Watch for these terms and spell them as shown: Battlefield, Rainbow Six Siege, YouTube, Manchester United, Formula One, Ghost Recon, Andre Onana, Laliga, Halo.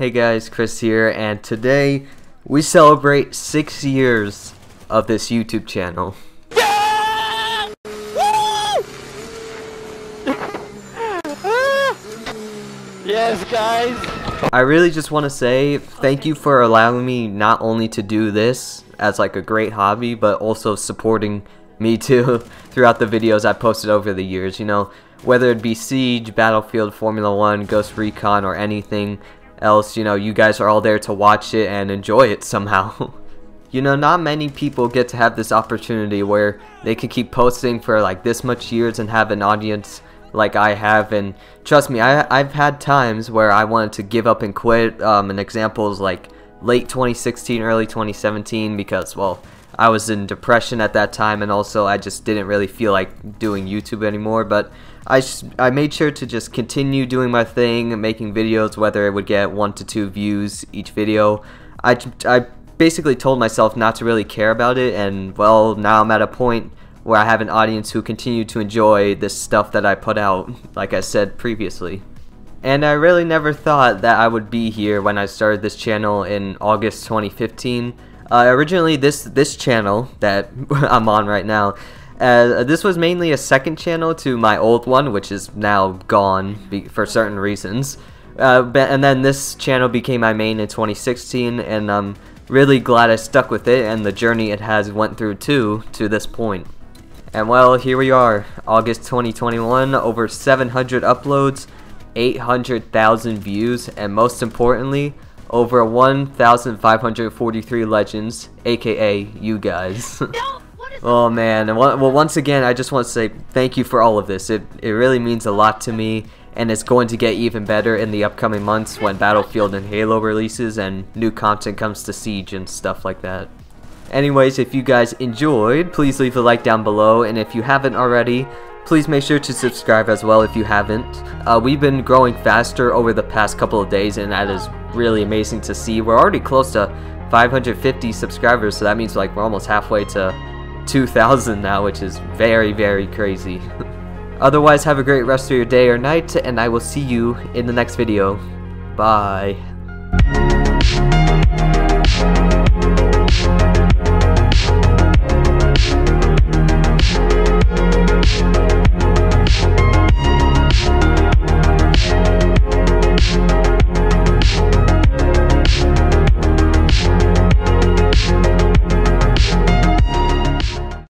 Hey guys, Chris here, and today we celebrate 6 years of this YouTube channel. Yeah! Yes, guys! I really just want to say thank you for allowing me not only to do this as like a great hobby, but also supporting me too throughout the videos I posted over the years, you know, whether it be Siege, Battlefield, Formula One, Ghost Recon, or anything else, you know, you guys are all there to watch it and enjoy it somehow. You know, not many people get to have this opportunity where they can keep posting for like this much years and have an audience like I have, and trust me, I've had times where I wanted to give up and quit, and examples like late 2016, early 2017, because, well, I was in depression at that time, and also I just didn't really feel like doing YouTube anymore, but I made sure to just continue doing my thing, making videos, whether it would get 1 to 2 views each video. I basically told myself not to really care about it, and well, now I'm at a point where I have an audience who continue to enjoy this stuff that I put out, like I said previously. And I really never thought that I would be here when I started this channel in August 2015. Originally, this channel that I'm on right now, this was mainly a second channel to my old one, which is now gone for certain reasons. And then this channel became my main in 2016, and I'm really glad I stuck with it and the journey it has went through too to this point. And well, here we are, August 2021, over 700 uploads, 800,000 views, and most importantly, over 1,543 legends, aka you guys. No, oh man, and well, once again, I just want to say thank you for all of this. It really means a lot to me, and it's going to get even better in the upcoming months when Battlefield and Halo releases and new content comes to Siege and stuff like that. Anyways, if you guys enjoyed, please leave a like down below, and if you haven't already, please make sure to subscribe as well if you haven't. We've been growing faster over the past couple of days, and that is really amazing to see. We're already close to 550 subscribers, so that means like we're almost halfway to 2,000 now, which is very, very crazy. Otherwise, have a great rest of your day or night, and I will see you in the next video. Bye.